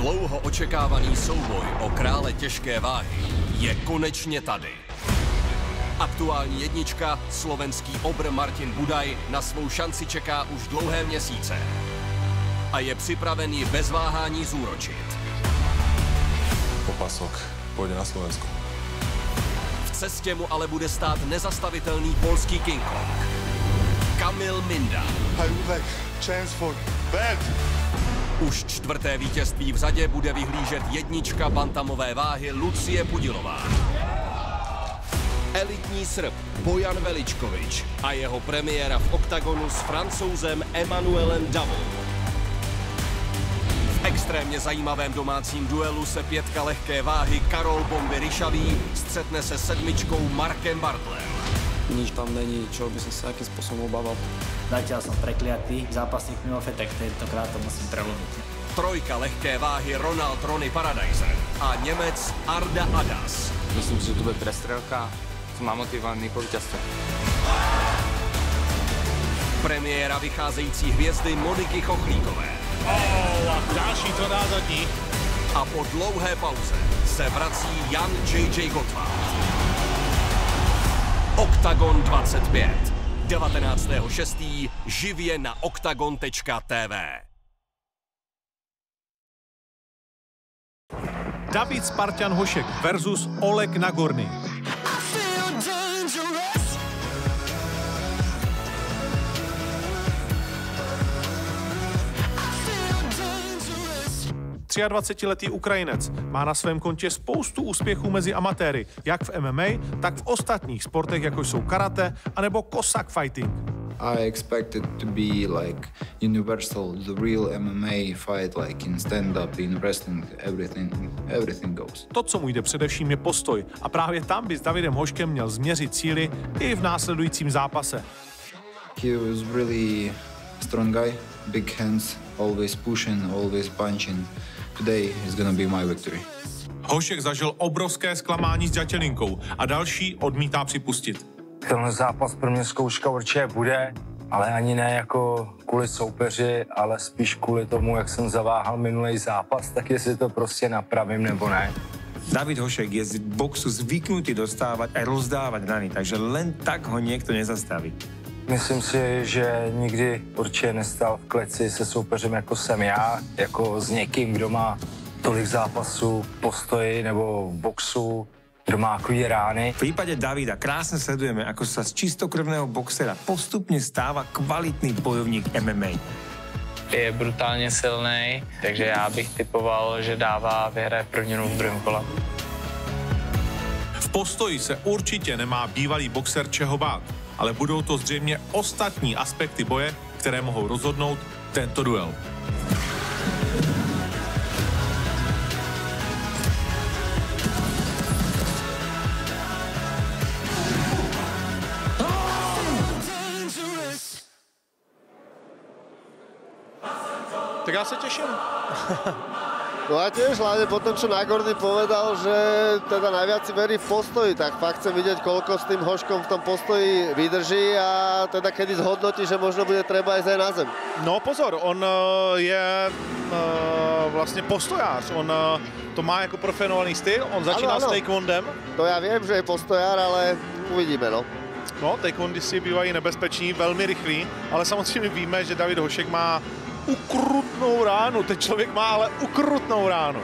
Dlouho očekávaný souboj o krále těžké váhy je konečně tady. Aktuální jednička, slovenský obr Martin Budaj, na svou šanci čeká už dlouhé měsíce. A je připravený bez váhání zúročit. Popasok, pojde na Slovensku. V cestě mu ale bude stát nezastavitelný polský King Kong. Kamil Minda. I would like chance for bad. Už čtvrté vítězství v řadě bude vyhlížet jednička bantamové váhy Lucie Pudilová. Elitní Srb Bojan Veličković a jeho premiéra v OKTAGONu s Francouzem Emanuelem Davonem. V extrémně zajímavém domácím duelu se pětka lehké váhy Karol Bomby Ryšavý střetne se sedmičkou Markem Bartlem. Nič tam není, čeho by jsem se nějakým způsobem obával. Zatiaľ som prekliatý, zápasník mimo fetek, tentokrát to musím prelomiť. Trojka lehké váhy Ronald Ronny Paradise a Nemec Arda Adas. Myslím si, že to bude prestrelka, som motivovaný po víťazstve. Premiéra vycházející hvězdy Moniky Chochlíkové. A další to nádherní. A po dlouhé pauze se vrací Jan J.J. Gottwald. OKTAGON 25. 19.6. živě na OKTAGON.TV. David Sparťan Hošek versus Oleg Nagorny. A 23-letý Ukrajinec má na svém kontě spoustu úspěchů mezi amatéry, jak v MMA, tak v ostatních sportech, jako jsou karate anebo Cossack fighting. I expected to be like universal, the real MMA fight, like in stand-up, in wrestling, everything goes. To, co mu jde především, je postoj a právě tam by s Davidem Hoškem měl změřit síly i v následujícím zápase. He was really strong guy, big hands, always pushing, always punching. Today is gonna be my victory. Hošek zažil obrovské zklamání s Ďatelinkou a další odmítá připustit. Tenhle zápas pro mě zkouška určitě bude, ale ani ne jako kvůli soupeři, ale spíš kvůli tomu, jak jsem zaváhal minulý zápas, tak jestli to prostě napravím nebo ne. David Hošek je z boxu zvyknutý dostávat a rozdávat rany, takže len tak ho někdo nezastaví. Myslím si, že nikdy určitě nestal v kleci se soupeřem, jako jsem já, jako s někým, kdo má tolik zápasů v postoji nebo v boxu, kdo má takový rány. V případě Davida krásně sledujeme, ako se z čistokrvného boxera postupně stává kvalitní bojovník MMA. Je brutálně silný, takže já bych typoval, že dává vyhraje první v druhém kole. V postoji se určitě nemá bývalý boxer čeho bát, ale budou to zřejmě ostatní aspekty boje, které mohou rozhodnout tento duel. Tak já se těším. No a tiež, hlavne po tom, čo Nagorny povedal, že teda najviac si verí v postoji, tak fakt chcem vidieť, koľko s tým Hoškom v tom postoji vydrží a teda kedy zhodnotí, že možno bude treba ísť aj na zem. No pozor, on je vlastne postojář, on to má jako profanovaný styl, on začínal s taekwondem. To ja viem, že je postojár, ale uvidíme, no. No, taekwondisti bývají nebezpeční, velmi rychlí, ale samozřejmě víme, že David Hošek má ukrutnou ránu, ten člověk má ale ukrutnou ránu.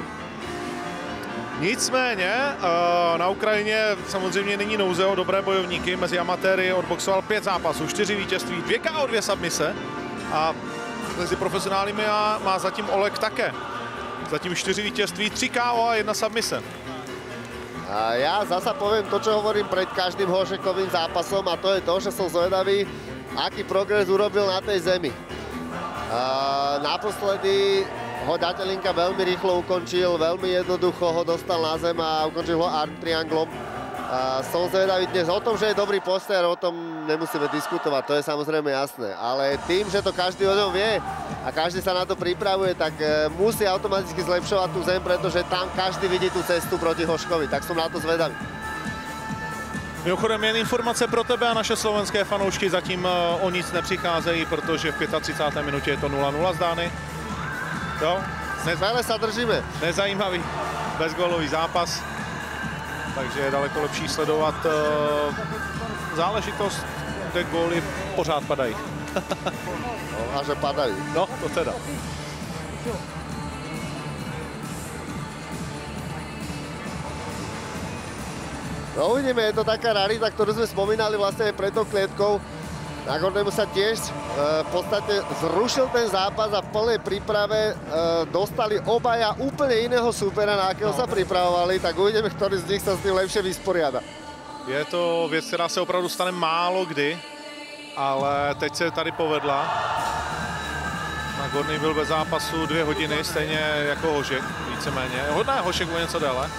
Nicméně na Ukrajině samozřejmě není nouze o dobré bojovníky, mezi amatéry odboxoval 5 zápasů, 4 vítězství, 2 KO, 2 submise a mezi profesionály má zatím Oleg také. Zatím 4 vítězství, 3 KO a 1 submise. A ja zasa poviem to, čo hovorím pred každým Hošekovým zápasom a to je to, že som zvedavý, aký progres urobil na tej zemi. Naposledy ho Ďatelinka veľmi rýchlo ukončil, veľmi jednoducho ho dostal na zem a ukončil ho arm trianglom. Som zvedavý dnes o tom, že je dobrý postojár, o tom nemusíme diskutovať, to je samozrejme jasné. Ale tým, že to každý o ňom vie a každý sa na to pripravuje, tak musí automaticky zlepšovať tú zem, pretože tam každý vidí tú cestu proti Hoškovi, tak som na to zvedavý. Mimochodem, jen informace pro tebe a naše slovenské fanoušky, zatím o nic nepřicházejí, protože v 35. minutě je to 0-0 zdány. Jo? Stále sa držíme. Nezajímavý bezgólový zápas, takže je daleko lepší sledovat záležitost, kde góly pořád padají. No, a že padají. No, to teda. No uvidíme, je to taká rarita, ktorú sme spomínali vlastne pred tou klietkou. Nagornému sa tiež v podstate zrušil ten zápas a v plnej príprave dostali obaja úplne iného súpera, na akého sa pripravovali, tak uvidíme, ktorý z nich sa s tým lepšie vysporiada. Je to věc, která se opravdu stane málo kdy, ale teď se tady povedla. Nagorný byl bez zápasu 2 hodiny, stejně jako Hošek, víceméně. Hodná je Hošek o něco déle.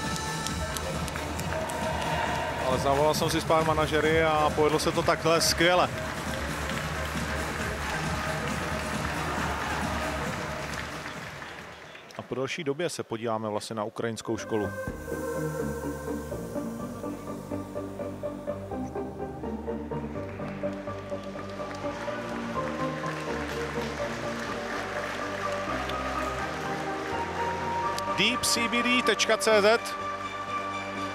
Ale zavolal jsem si s pár manažery a povedlo se to takhle skvěle. A po další době se podíváme vlastně na ukrajinskou školu. Deepcbd.cz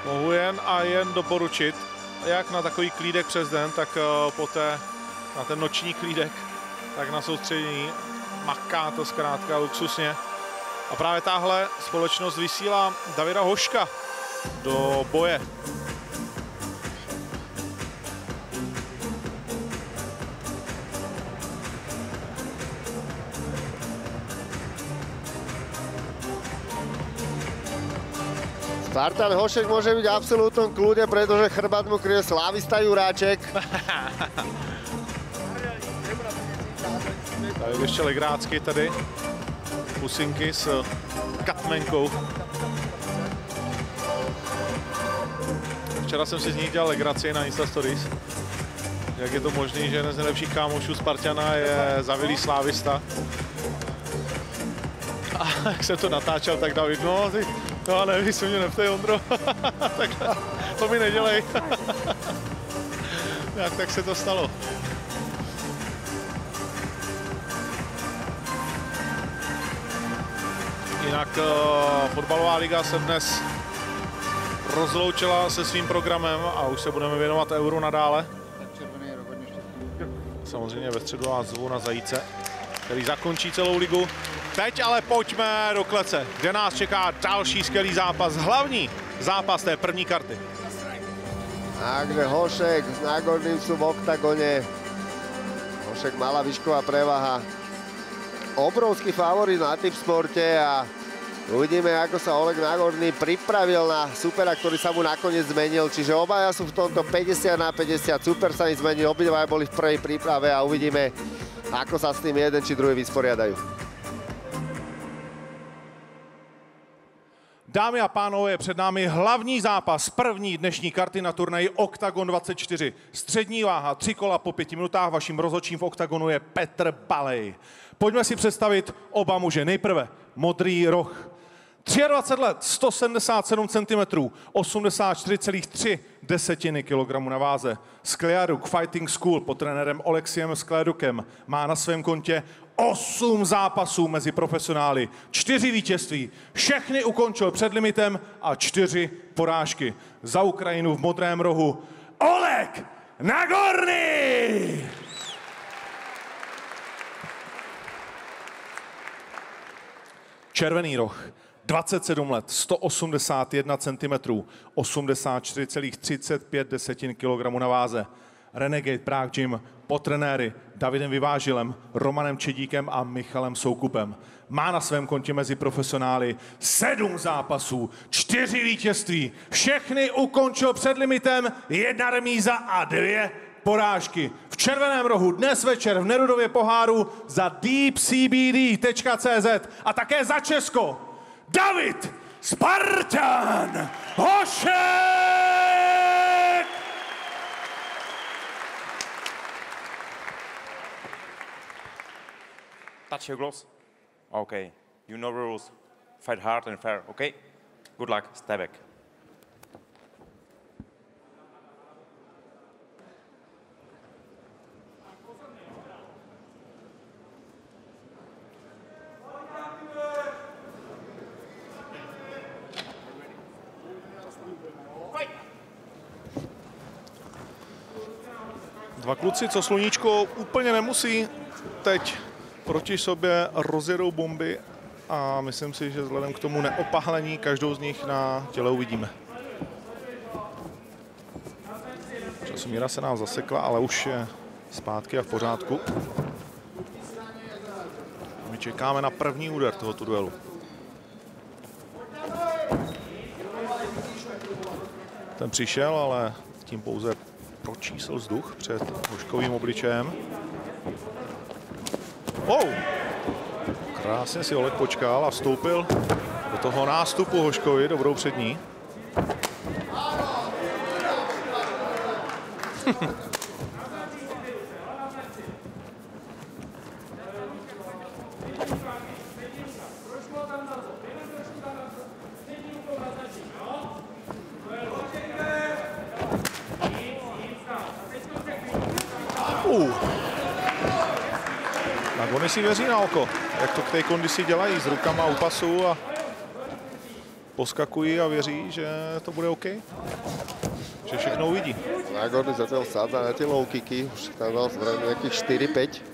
mohu jen a jen doporučit, jak na takový klídek přes den, tak poté na ten noční klídek, tak na soustředění. Maká to zkrátka luxusně. A právě tahle společnost vysílá Davida Hoška do boje. Sparťan Hošek môže byť v absolútnom kľude, pretože chrbát mu kryje slávista Juráček. Tady ještě legrácky tady. Pusinky s katmenkou. Včera jsem si z nich dělal legraci na Insta Stories. Jak je to možné, že jeden z nejlepších kámošů Sparťana je zavilý slávista. A jak jsem to natáčel, tak David, no ty... No a nevím, jestli mě neptej, Ondro, takhle, to mi nedělej. Tak se to stalo. Jinak fotbalová liga se dnes rozloučila se svým programem a už se budeme věnovat euru nadále. Samozřejmě ve středu vás zvu na Zajíce, který zakončí celou ligu. Teď ale pojďme do klece, kde nás čeká další skvělý zápas, hlavní zápas té první karty. Takže Hošek s Nagorným sú v oktagone. Hošek, malá výšková prevaha. Obrovský favorit na Tipsporte a uvidíme, ako sa Oleg Nagorny pripravil na supera, ktorý sa mu nakoniec zmenil. Čiže obaja sú v tomto 50-50, super sa im zmenil, obidva boli v prvej príprave a uvidíme, ako sa s tým jeden či druhý vysporiadajú. Dámy a pánové, před námi hlavní zápas první dnešní karty na turnaji OKTAGON 24. Střední váha, 3 kola po 5 minutách, vaším rozhodčím v OKTAGONu je Petr Balej. Pojďme si představit oba muže. Nejprve modrý roh. 23 let, 177 cm, 84,3 kg na váze. Skliaruk Fighting School pod trenérem Oleksiem Skliarukem má na svém kontě 8 zápasů mezi profesionály, 4 vítězství, všechny ukončil před limitem a 4 porážky. Za Ukrajinu v modrém rohu Oleg Nagorny! Červený roh, 27 let, 181 cm, 84,35 kg na váze. Renegade Prague Gym pod trenéry Davidem Vyvážilem, Romanem Čedíkem a Michalem Soukupem. Má na svém kontě mezi profesionály 7 zápasů, 4 vítězství. Všechny ukončil před limitem, 1 remíza a 2 porážky. V červeném rohu dnes večer v Nerudově poháru za deepcbd.cz a také za Česko David Sparťan Hošek! Touch your gloves. Okay. You know rules. Fight hard and fair. Okay? Good luck. Stay back. Dva kluci, co sluníčko úplně nemusí, teď proti sobě rozjedou bomby a myslím si, že vzhledem k tomu neopálení každou z nich na těle uvidíme. Časomíra se nám zasekla, ale už je zpátky a v pořádku. My čekáme na první úder tohoto duelu. Ten přišel, ale tím pouze pročísl vzduch před Hoškovým obličejem. Wow! Krásně si Oleg počkal a vstoupil do toho nástupu Hoškovi, dobrou přední. Nagorny si věří na oko, jak to k té kondici dělají s rukama u pasu a poskakují a věří, že to bude OK, že všechno uvidí. Nagorny zatiaľ sádza na tie low-kicky, už tam dal nejakých 4-5.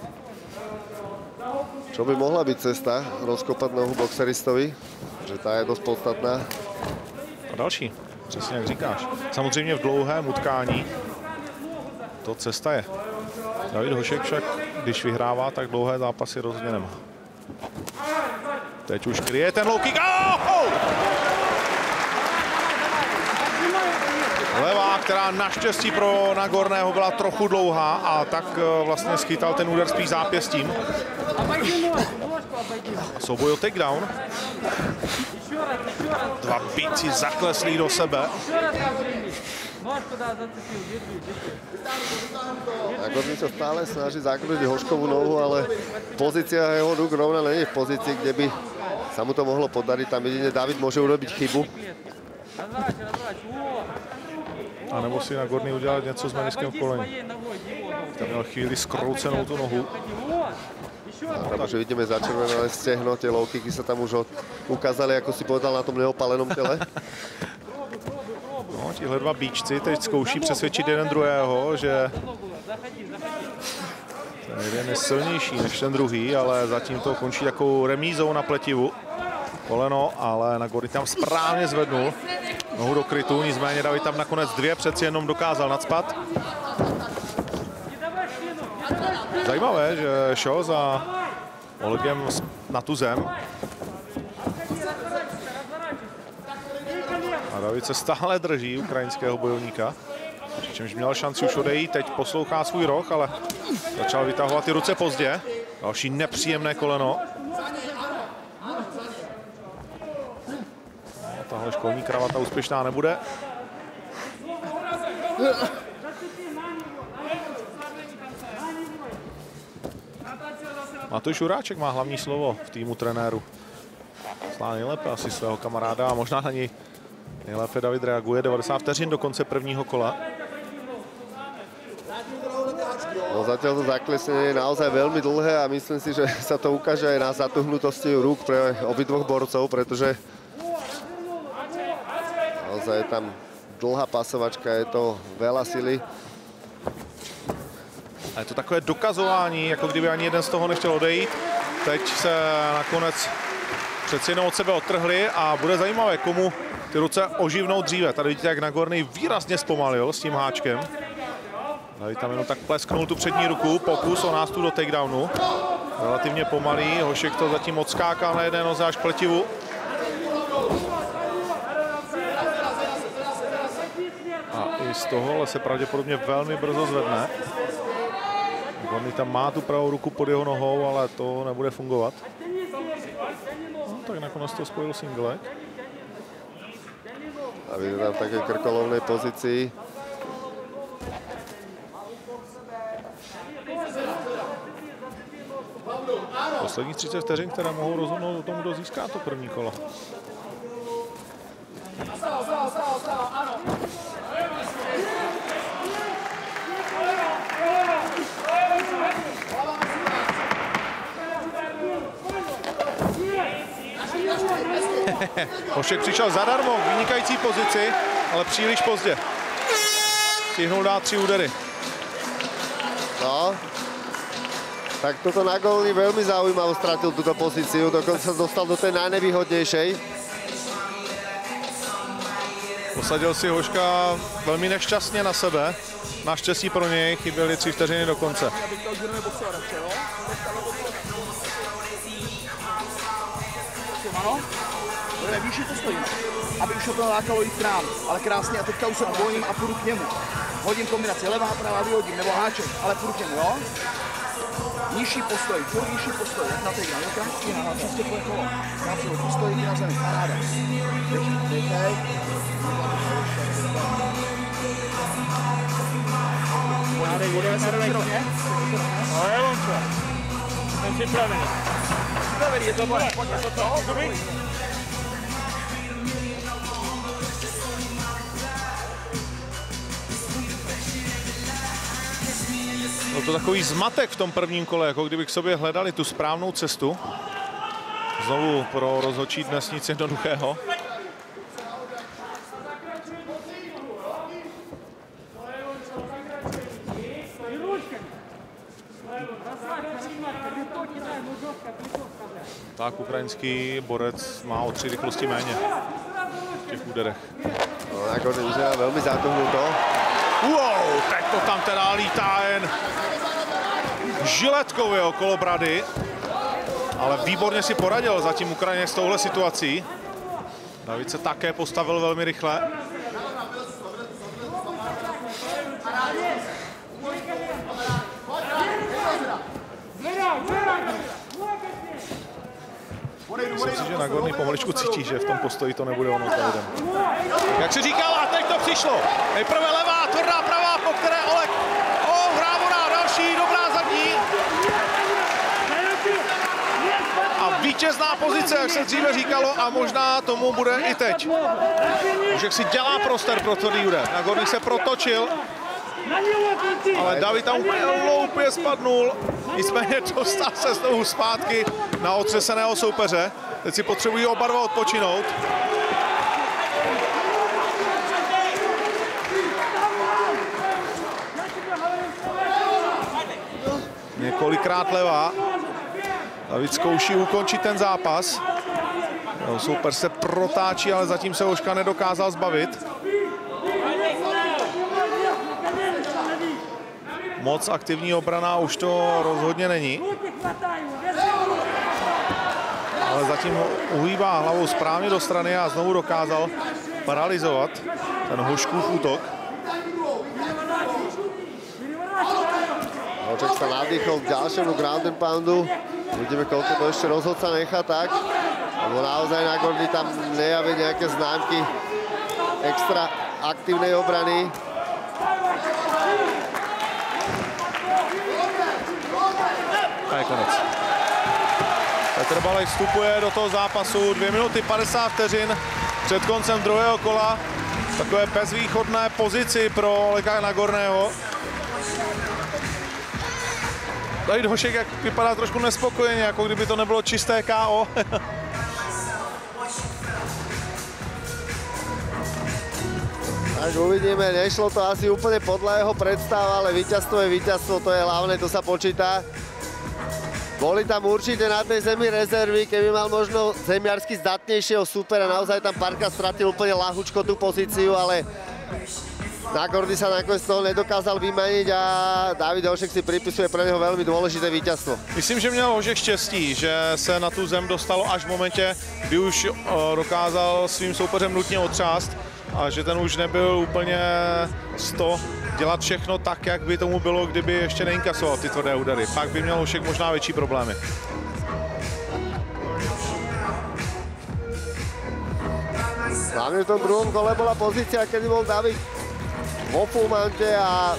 Čo by mohla byť cesta rozkopať nohu boxeristovi, že tá je dosť podstatná. A další, přesně jak říkáš. Samozřejmě v dlouhém utkání to cesta je. David Hošek však, když vyhrává, tak dlouhé zápasy rozhodně nemá. Teď už kryje ten low kick. Oh! Levá, která naštěstí pro Nagorného byla trochu dlouhá a tak vlastně schytal ten úder spíš zápěstím. A souboj o takedown. Dva píci zakleslí do sebe. Nagorny sa stále snaží zakrútiť Hoškovú nohu, ale pozícia jeho rúk rovna nie je v pozícii, kde by sa mu to mohlo podariť. Tam jedine David môže urobiť chybu. A nebo si Nagorny udělat něco s meniskem v koleni. Tam měl chvíli skroucenou tu nohu. A tam už vidíme začervené stehno, tie low kicky sa tam už ukázali, ako si povedal, na tom neopalenom tele. No, tihle dva bíčci teď zkouší přesvědčit jeden druhého, že ten jeden je silnější než ten druhý, ale zatím to končí takovou remízou na pletivu. Koleno, ale Nagorny tam správně zvednul nohu do krytu, nicméně David tam nakonec dvě přeci jenom dokázal nadspat. Zajímavé, že šel za Olegem na tu zem. A David se stále drží ukrajinského bojovníka, přičemž měl šanci už odejít, teď poslouchá svůj roh, ale začal vytahovat ty ruce pozdě. Další nepříjemné koleno. No, tahle školní kravata úspěšná nebude. Matúš Juráček má hlavní slovo v týmu trenéru. Zná nejlépe asi svého kamaráda a možná na něj nejlépe David reaguje. 90 vteřin do konce prvního kola. No zatiaľ to zaklesnenie je naozaj veľmi dlhé a myslím si, že sa to ukáže aj na zatuhnutosti rúk pre obidvoch borcov, pretože naozaj je tam dlhá pasovačka, je to veľa sily. A je to takové dokazování, jako kdyby ani jeden z toho nechtěl odejít. Teď se nakonec přeci jenom od sebe odtrhli a bude zajímavé, komu ty ruce oživnou dříve. Tady vidíte, jak Nagorny výrazně zpomalil s tím háčkem. Tady tam jenom tak plesknul tu přední ruku, pokus o nástup do takedownu. Relativně pomalý, Hošek to zatím odskákal na jedné noze až pletivu. A i z tohohle se pravděpodobně velmi brzo zvedne. Nagorny tam má tu pravou ruku pod jeho nohou, ale to nebude fungovat. No, tak nakonec to spojil singlek. A vidíte tam v také krkolovnej pozícii. Posledních 30 vteřin, které mohou rozhodnout o tom, kdo získá to první kolo. Hošek přišel zadarmo, v vynikající pozici, ale příliš pozdě. Stihnul dát 3 údery. No. Tak toto Nagorny veľmi zaujímavo stratil túto pozíciu, dokonca dostal do tej najnevýhodnejšej. Posadil si Hoška velmi nešťastně na sebe. Naštěstí pro něj chyběly 3 vteřiny do konce. Ve výši to stojíme, aby už to lákalo jít k nám, ale krásně a teďka už se odvolním a půjdu k němu. Hodím kombinaci levá, pravá, vyhodím, nebo háček, ale půjdu k němu, jo? Nižší postoj, půjdu nižší postoj, jak na teď, jak na stína, na čistě tvoje kolo. Krásně, postoj, na zemi, paráda. Dejte. Budeme se rovně? No, je Lončo. Jsem připravený. Připravený, je to moje, pojďme do toho. Byl to takový zmatek v tom prvním kole, jako kdyby k sobě hledali tu správnou cestu. Znovu pro rozhodčí dnes nic jednoduchého. Tak ukrajinský borec má o 3 rychlosti méně v těch úderech. No, jako dobře, velmi zátomnou to. Wow, teď to tam teda lítá jen žiletkou je okolo brady, ale výborně si poradil zatím Ukrajinec s touhle situací. David se také postavil velmi rychle. Myslím si, že Nagorny pomaličku cítí, že v tom postoji to nebude ono s Davidem. Jak se říkalo, a teď to přišlo. Nejprve levá, tvrdá pravá, po které Oleg. O, hrávoná, další, dobrá zadní. A vítězná pozice, jak se dříve říkalo, a možná tomu bude i teď. Hošek si dělá prostor pro tvrdý úder. Nagorny se protočil, ale David tam úplně spadnul. Nicméně dostal se znovu zpátky na otřeseného soupeře. Teď si potřebují oba dva odpočinout. Několikrát levá. David zkouší ukončit ten zápas. Jeho soupeř se protáčí, ale zatím se Hoška nedokázal zbavit. Moc aktivní obrana už to rozhodně není. Ale zatím ho uhýbá hlavou správně do strany a znovu dokázal paralyzovat ten Hoškův útok. Hošek sa nadýchol k ďalšiemu ground and poundu. Uvidíme, koľko to ešte rozhodca nechá tak. Lebo naozaj Nagorny tam nejaví nejaké známky extra aktívnej obrany. A je konec. Petr Balej vstupuje do toho zápasu 2 minuty 50 vteřin před koncem druhého kola. Takové bezvýchodné pozici pro Olega Nagorného. David Hošek jak vypadá trošku nespokojeně, jako kdyby to nebylo čisté KO. Až uvidíme, nešlo to asi úplně podle jeho představ, ale víťazstvo, to je hlavné, to se počítá. Boli tam určite na tej zemi rezervy, keby mal možno zemiarsky zdatnejšieho supera. Naozaj tam Parka stratil úplne ľahučko tú pozíciu, ale Nagorny sa nakoniec toho nedokázal vymaniť a David Hošek si pripisuje pre neho veľmi dôležité víťazstvo. Myslím, že měl Hošek štěstí, že se na tu zem dostalo až v momente, kdy už dokázal svým soupeřem nutně otřást a že ten už nebyl úplně 100 dělat všechno tak, jak by tomu bylo, kdyby ještě neinkasoval ty tvrdé údery. Pak by měl Hošek možná větší problémy. Hlavně v tom druhém kole byla pozice, kdy byl David vo fulmante a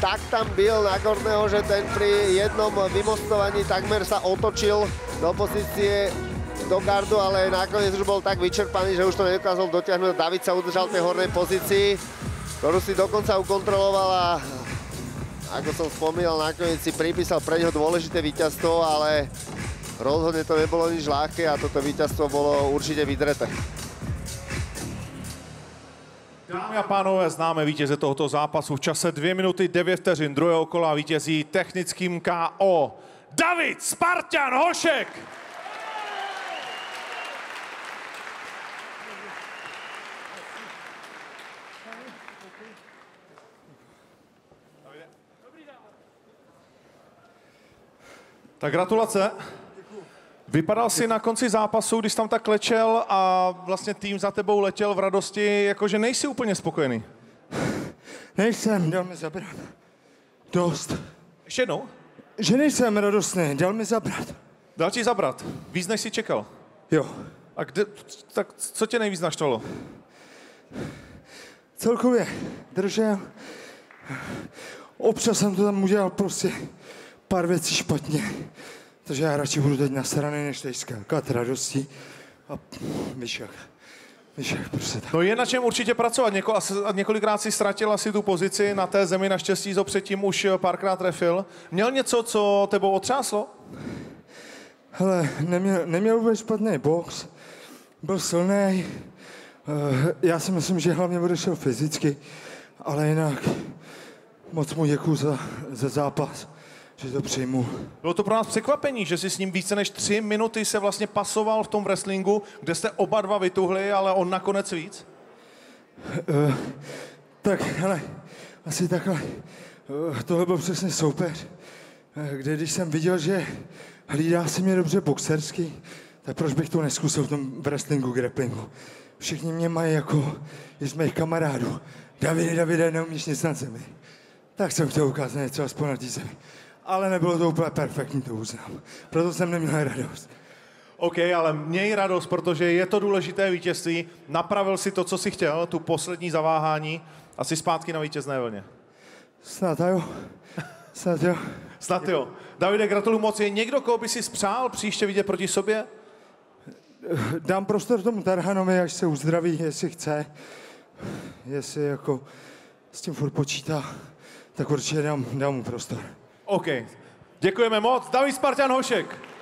tak tam byl Nagorného, že ten při jednom vymostovaní takmer se otočil do pozice do gardu, ale nakonec už byl tak vyčerpaný, že už to nedokázal dotiahnuť. David se udržal v té horné pozici, ktorú si dokonca ukontroloval a ako som spomínal, nakoniec si pripísal pre neho dôležité víťazstvo, ale rozhodne to nebolo nič ľahké a toto víťazstvo bolo určite vydreté. Dámy a pánové, známe vítěze tohoto zápasu v čase 2 minuty 9 vteřin druhého kola vítězí technickým KO David Sparťan Hošek. Tak gratulace. Vypadal si na konci zápasu, když tam tak lečel a vlastně tým za tebou letěl v radosti, jakože nejsi úplně spokojený. Nejsem, dal mi zabrat. Dost. Ještě jednou? Že nejsem radostný, dal mi zabrat. Dal ti zabrat? Víc, než jsi čekal? Jo. A kde, tak co tě nejvíc naštvalo? Celkově držel. Občas jsem to tam udělal prostě pár věcí špatně. Takže já radši budu teď nasraný, než teď skákat radostí a myšak prostě tak. No je na čem určitě pracovat, několikrát si ztratil asi tu pozici na té zemi, naštěstí to předtím už párkrát trefil. Měl něco, co tebou otřáslo? Hele, neměl vůbec špatný box, byl silný. Já si myslím, že hlavně odešel fyzicky, ale jinak moc mu děkuju za zápas. Že to přijmu. Bylo to pro nás překvapení, že si s ním více než 3 minuty se vlastně pasoval v tom wrestlingu, kde jste oba dva vytuhli, ale on nakonec víc? Tak, hele, asi takhle. Tohle byl přesně soupeř, kde když jsem viděl, že hlídá si mě dobře boxersky, tak proč bych to neskusil v tom wrestlingu, grapplingu? Všichni mě mají jako z mých kamarádů. Davide, neumíš nic na zemi. Tak jsem chtěl ukázat něco aspoň na té zemi. Ale nebylo to úplně perfektní, to uznám. Proto jsem neměl radost. OK, ale měj radost, protože je to důležité vítězství. Napravil si to, co si chtěl, tu poslední zaváhání a jsi zpátky na vítězné vlně. Snad jo. Snad jo. Davide, gratuluju moc. Je někdo, koho by si spřál příště vidět proti sobě? Dám prostor tomu Tarhanovi, až se uzdraví, jestli chce. Jestli jako s tím furt počítá, tak určitě dám mu prostor. OK. Děkujeme moc. David Sparťan Hošek.